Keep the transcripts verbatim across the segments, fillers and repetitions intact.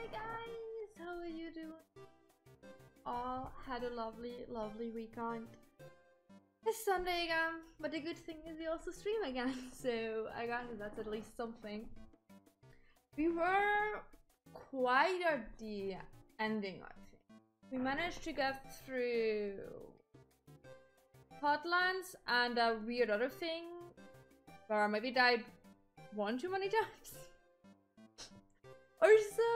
Hey guys, how are you doing? All had a lovely, lovely weekend. It's Sunday again, but the good thing is we also stream again, so I guess that's at least something. We were quite at the ending, I think. We managed to get through Hotlands and a weird other thing, where I maybe died one too many times. Or so.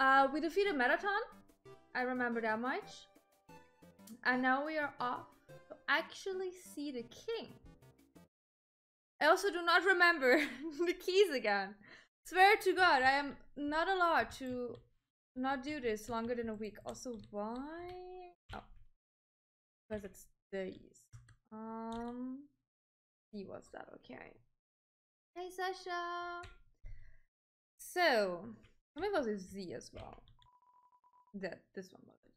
uh, we defeated Mettaton. I remember that much. And now we are off to actually see the king. I also do not remember the keys again. Swear to God, I am not allowed to not do this longer than a week. Also, why? Oh, because it's these. Um, see what's that? Okay. Hey Sasha! So, let me go to Z as well. That, this one was it.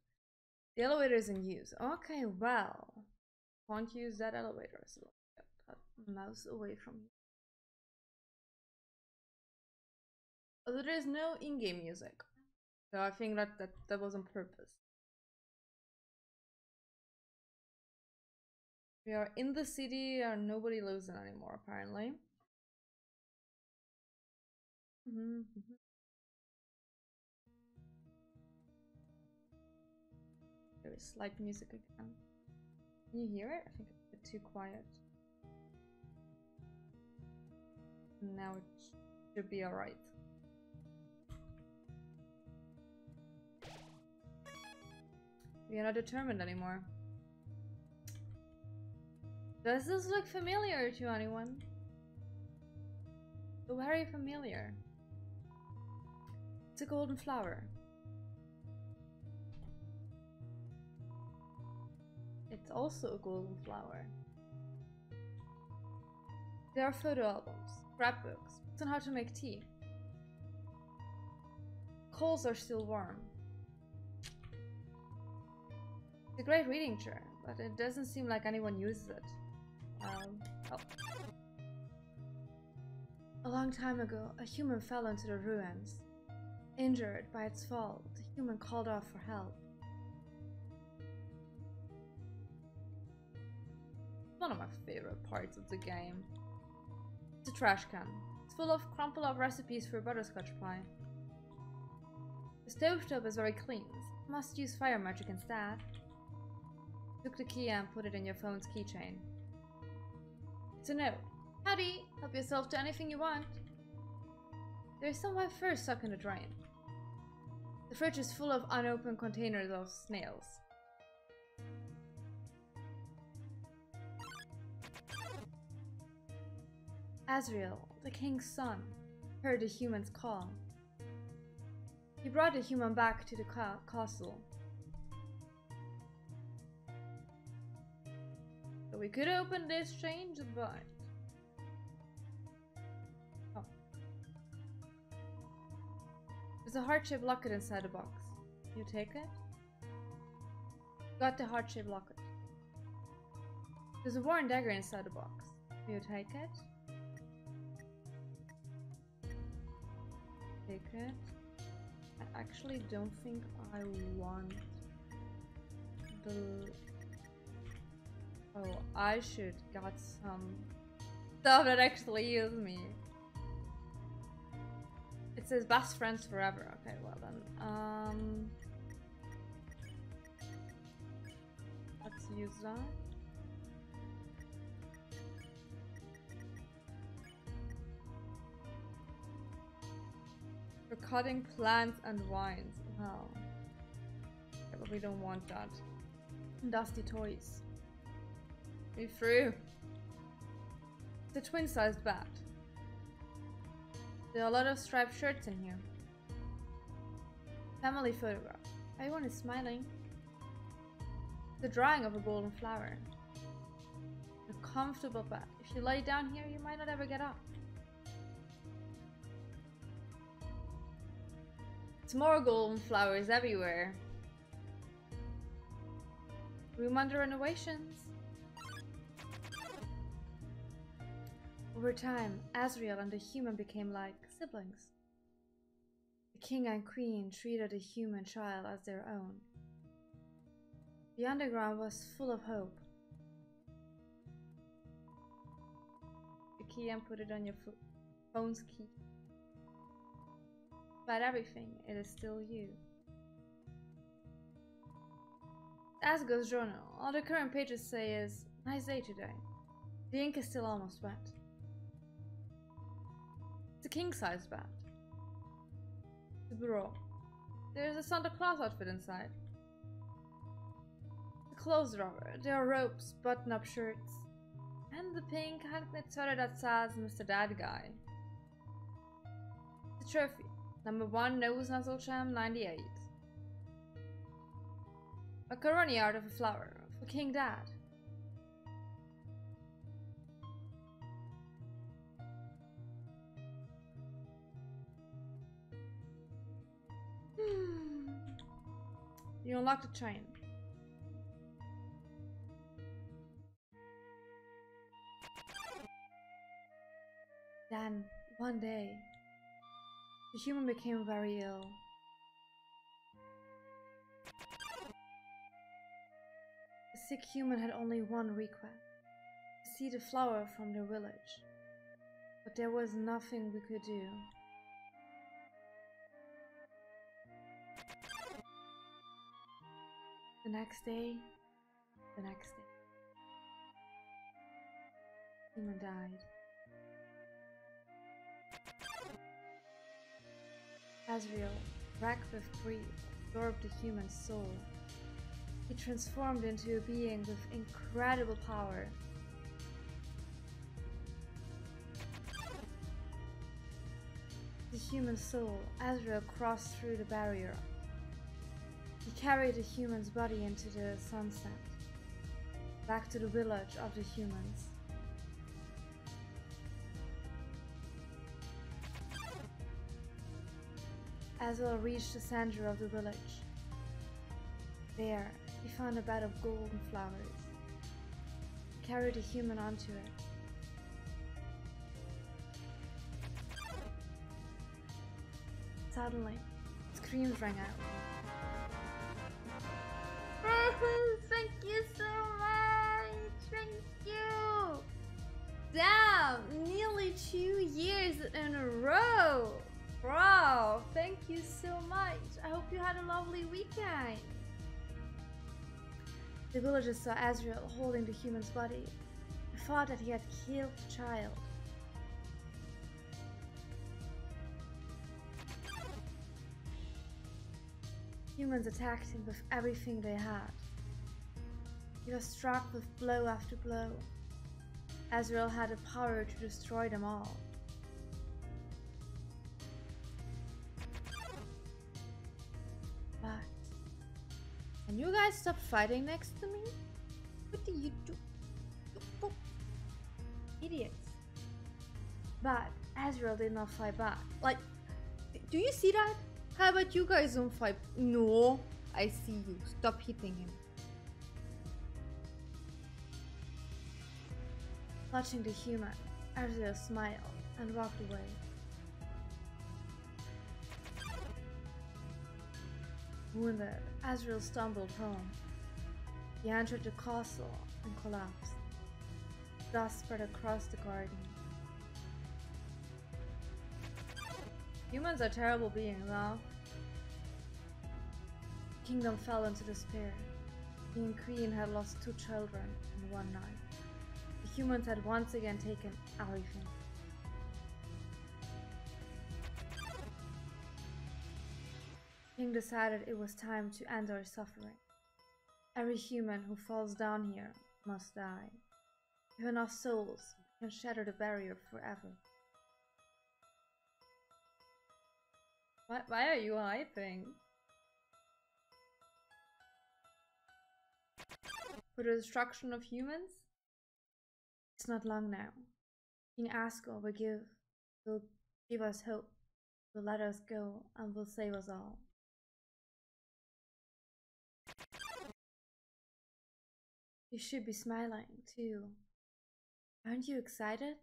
The elevator is in use. Okay, well. Can't use that elevator, so I'll get that mouse away from you. Although there is no in-game music. So I think that, that, that was on purpose. We are in the city and nobody lives in anymore, apparently. Mm-hmm. There is slight music again. Can you hear it? I think it's a bit too quiet. Now it should be alright. We are not determined anymore. Does this look familiar to anyone? Very familiar. It's a golden flower. It's also a golden flower. There are photo albums, scrapbooks, books on how to make tea. Coals are still warm. It's a great reading chair, but it doesn't seem like anyone uses it. Um, oh. A long time ago, a human fell into the ruins. Injured by its fall, the human called out for help. One of my favorite parts of the game. It's a trash can. It's full of crumpled up recipes for butterscotch pie. The stovetop is very clean. Must use fire magic instead. Took the key and put it in your phone's keychain. It's a note. Howdy! Help yourself to anything you want. There's some white fur stuck in the drain. The fridge is full of unopened containers of snails. Asriel, the king's son, heard the human's call. He brought the human back to the ca castle. So we could open this change, but... There's a heart-shaped locket inside the box. You take it? Got the heart-shaped locket. There's a worn dagger inside the box. You take it? Take it. I actually don't think I want the... Oh, I should got some stuff that actually heals me. It says best friends forever. Okay, well then. Um, let's use that. For cutting plants and wines. Wow. Yeah, but we don't want that. Dusty toys. We threw. It's a twin-sized bat. There are a lot of striped shirts in here. Family photograph. Everyone is smiling. The drawing of a golden flower. A comfortable bed. If you lie down here, you might not ever get up. It's more golden flowers everywhere. Room under renovations. Over time, Asriel and the human became like siblings. The king and queen treated the human child as their own. The underground was full of hope. The key and put it on your phone's key. But everything, it is still you. Asgore's journal. All the current pages say is, nice day today. The ink is still almost wet. It's a king-size bed. The bureau. There's a Santa Claus outfit inside. The clothes drawer. There are ropes, button-up shirts, and the pink hand-knit sweater that says Mister Dad Guy. The trophy. Number one nose nuzzle sham ninety-eight. Macaroni art of a flower for King Dad. You unlock the chain. Then, one day, the human became very ill. The sick human had only one request, to see the flower from their village. But there was nothing we could do. The next day, the next day, the human died. Asriel, racked with grief, absorbed the human soul. He transformed into a being with incredible power. The human soul, Asriel crossed through the barrier. He carried the human's body into the sunset, back to the village of the humans. Asriel reached the center of the village. There, he found a bed of golden flowers. He carried the human onto it. Suddenly, screams rang out. Thank you so much! Thank you! Damn! Nearly two years in a row! Bro, thank you so much! I hope you had a lovely weekend! The villagers saw Asriel holding the human's body. They thought that he had killed the child. Humans attacked him with everything they had. He was struck with blow after blow. Asriel had the power to destroy them all. But can you guys stop fighting next to me? What do you do? Idiots. But Asriel did not fight back. Like, do you see that? How about you guys don't fight? No, I see you. Stop hitting him. Clutching the human, Asriel smiled and walked away. Wounded, Asriel stumbled home. He entered the castle and collapsed. Dust spread across the garden. Humans are terrible beings, huh? The kingdom fell into despair. King and queen had lost two children in one night. The humans had once again taken everything. The king decided it was time to end our suffering. Every human who falls down here must die. With enough souls, we can shatter the barrier forever. Why, why are you hyping? For the destruction of humans? It's not long now. King Asgore will give, will give us hope, will let us go, and will save us all. You should be smiling too. Aren't you excited?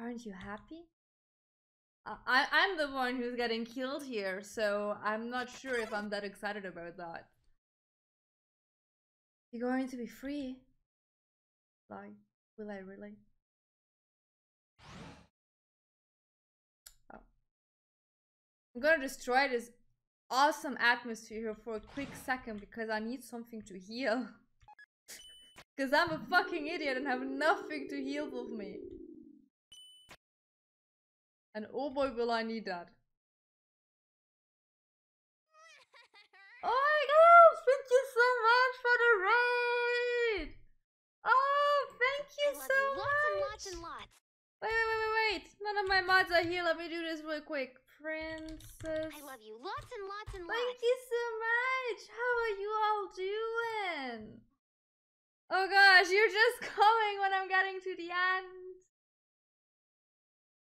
Aren't you happy? I I'm the one who's getting killed here, so I'm not sure if I'm that excited about that. You're going to be free. Like, will I really? Oh. I'm gonna destroy this awesome atmosphere here for a quick second because I need something to heal. Because I'm a fucking idiot and have nothing to heal with me. And oh boy, will I need that. Oh my gosh, thank you so much for the raid! Oh, thank you so much! Lots and lots. Wait, wait, wait, wait, wait! None of my mods are here, let me do this real quick. Princess... I love you, lots and lots and lots! Thank you so much! How are you all doing? Oh gosh, you're just coming when I'm getting to the end!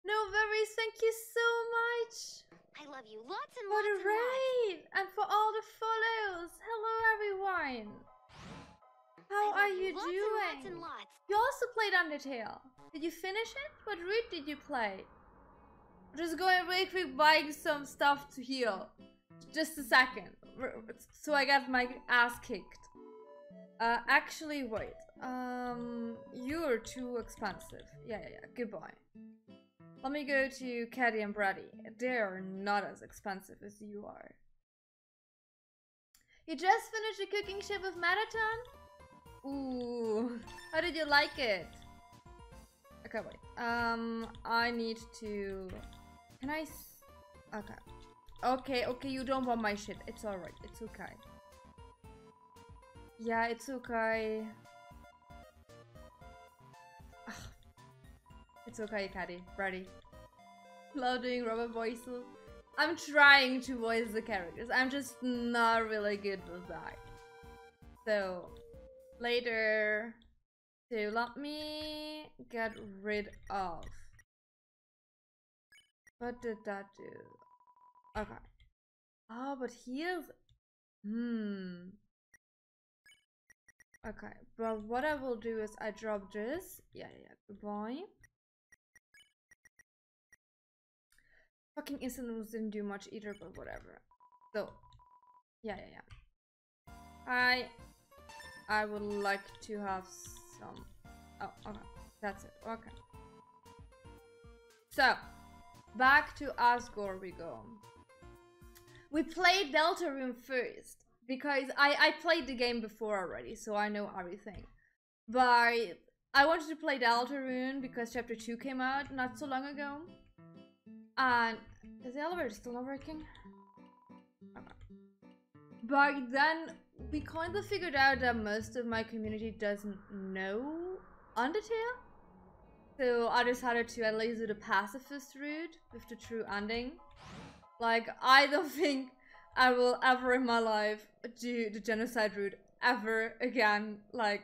No worries, thank you so much! I love you lots and lots and lots! What a raid! And for all the follows! Hello everyone! How are you doing? You also played Undertale! Did you finish it? What route did you play? Just going really quick buying some stuff to heal. Just a second. So I got my ass kicked. Uh, actually, wait. Um, you're too expensive. Yeah, yeah, yeah. Goodbye. Let me go to Caddy and Brady. They are not as expensive as you are. You just finished a cooking show with Mettaton? Ooh, how did you like it? Okay, wait. Um, I need to... Can I... S okay. Okay, okay, you don't want my shit. It's alright, it's okay. Yeah, it's okay. It's okay, Caddy. Ready. Love doing robot voices. I'm trying to voice the characters. I'm just not really good with that. So, later. So, let me get rid of... What did that do? Okay. Oh, but here's... Hmm. Okay, but what I will do is I drop this. Yeah, yeah, goodbye. Fucking instant didn't do much either, but whatever. So, yeah, yeah, yeah. I, I would like to have some. Oh, okay, that's it. Okay. So, back to Asgore we go. We played Deltarune first because I I played the game before already, so I know everything. But I wanted to play Deltarune because Chapter Two came out not so long ago. And is the elevator still not working? Okay. But then we kind of figured out that most of my community doesn't know Undertale. So I decided to at least do the pacifist route with the true ending. Like, I don't think I will ever in my life do the genocide route ever again. Like,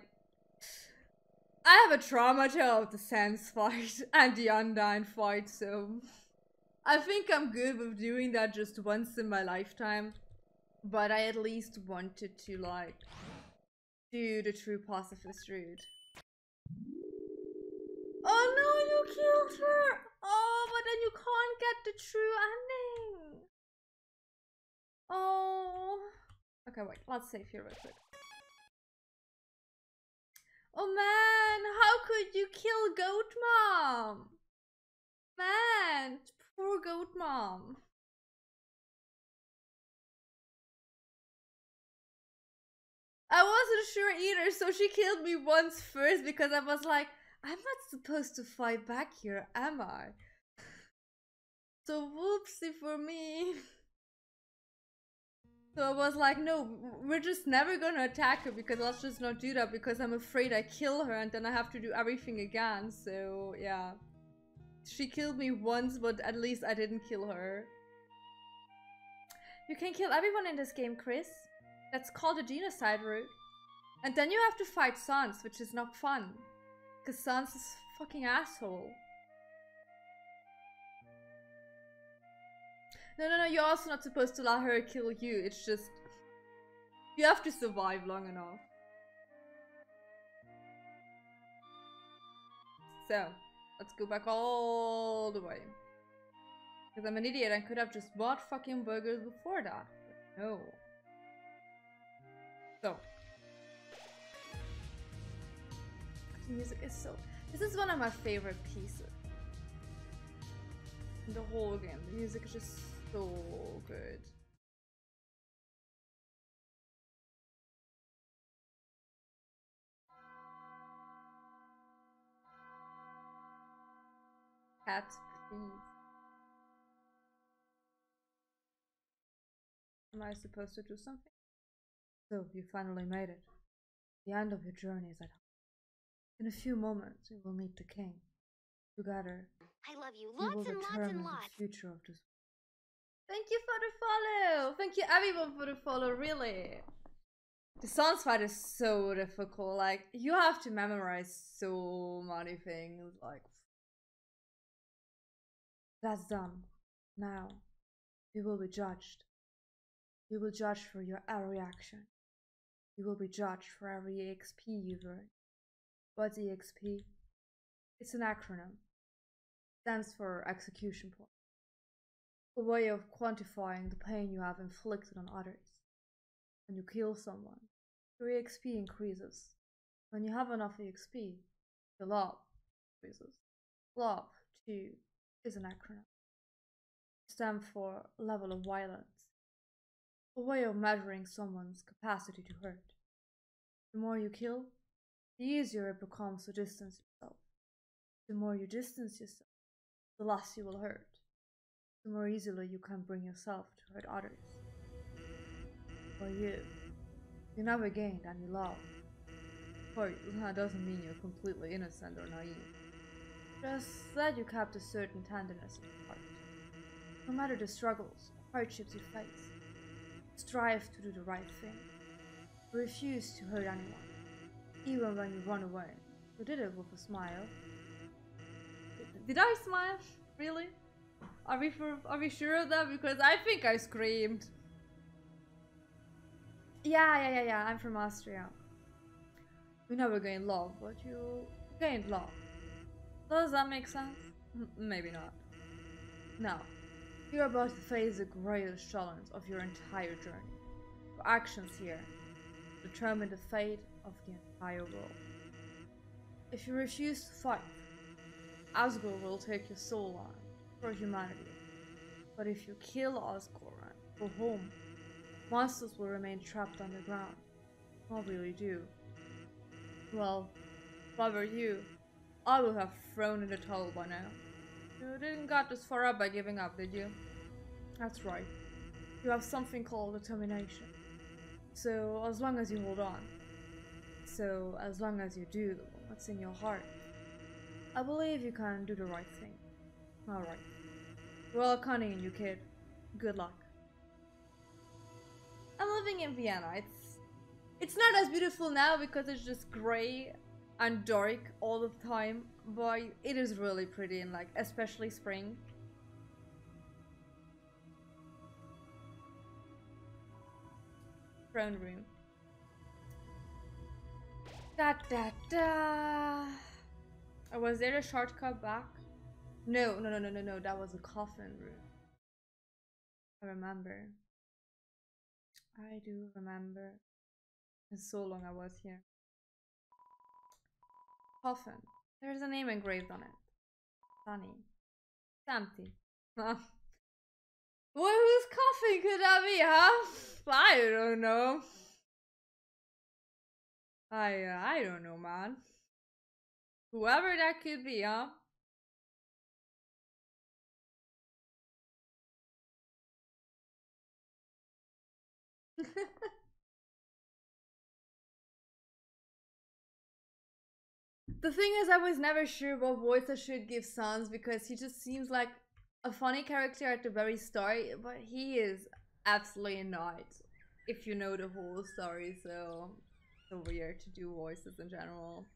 I have a trauma tale of the Sans fight and the Undyne fight, so... I think I'm good with doing that just once in my lifetime, but I at least wanted to, like, do the true pacifist route. Oh no, you killed her! Oh, but then you can't get the true ending! Oh... Okay, wait, let's save here real quick. Oh man, how could you kill Goat Mom? Man! Poor Goat Mom. I wasn't sure either, so she killed me once first because I was like, I'm not supposed to fight back here, am I? So whoopsie for me. So I was like, no, we're just never gonna attack her because let's just not do that because I'm afraid I kill her and then I have to do everything again, so yeah. She killed me once, but at least I didn't kill her. You can kill everyone in this game, Chris. That's called a genocide route. And then you have to fight Sans, which is not fun. Because Sans is a fucking asshole. No, no, no, you're also not supposed to let her kill you. It's just... You have to survive long enough. So... Let's go back all the way. Because I'm an idiot, I could have just bought fucking burgers before that. But no. So. The music is so... This is one of my favorite pieces. In the whole game. The music is just so good. Cat, please. Am I supposed to do something? So, you finally made it. The end of your journey is at home. In a few moments, we will meet the king. Together, I love you. Lots we will and lots and lots. The future of this world. Thank you for the follow. Thank you, everyone, for the follow. Really, the Sans fight is so difficult. Like, you have to memorize so many things. Like, that's done. Now, you will be judged. You will judged for your every action. You will be judged for every E X P you've earned. But E X P, it's an acronym. It stands for execution point. A way of quantifying the pain you have inflicted on others. When you kill someone, your E X P increases. When you have enough E X P, your love increases. Love, too, is an acronym. It stands for level of violence. A way of measuring someone's capacity to hurt. The more you kill, the easier it becomes to distance yourself. The more you distance yourself, the less you will hurt. The more easily you can bring yourself to hurt others. For you, you never gained any love. Hurt doesn't mean you're completely innocent or naive. Just that you kept a certain tenderness in your heart. No matter the struggles or hardships you face, strive to do the right thing. Refuse to hurt anyone, even when you run away. You did it with a smile. Did I smile? Really? Are we for, are we sure of that? Because I think I screamed. Yeah, yeah, yeah, yeah. I'm from Asriel. You never gained love, but you gained love. Does that make sense? M maybe not. No. You are about to face the greatest challenge of your entire journey. Your actions here determine the fate of the entire world. If you refuse to fight, Asgore will take your soul on for humanity. But if you kill Asgore and go home, monsters will remain trapped underground. What will you do? Well, if I were you, I would have thrown in the towel by now. You didn't got this far up by giving up, did you? That's right. You have something called determination. So, as long as you hold on. So, as long as you do what's in your heart. I believe you can do the right thing. Alright. Well, cunning in you, kid. Good luck. I'm living in Vienna. It's, it's not as beautiful now because it's just grey and dark all the time, but it is really pretty in, like, especially spring. Throne room. Da da da. Oh, was there a shortcut back? No, no, no, no, no, no. That was a coffin room. I remember. I do remember. It's so long I was here. Coffin. There's a name engraved on it. Sunny. It's empty. Well, whose coffin could that be, huh? I don't know. I, uh, I don't know, man. Whoever that could be, huh? The thing is, I was never sure what voice I should give Sans because he just seems like a funny character at the very start, but he is absolutely not, if you know the whole story, so it's so weird to do voices in general.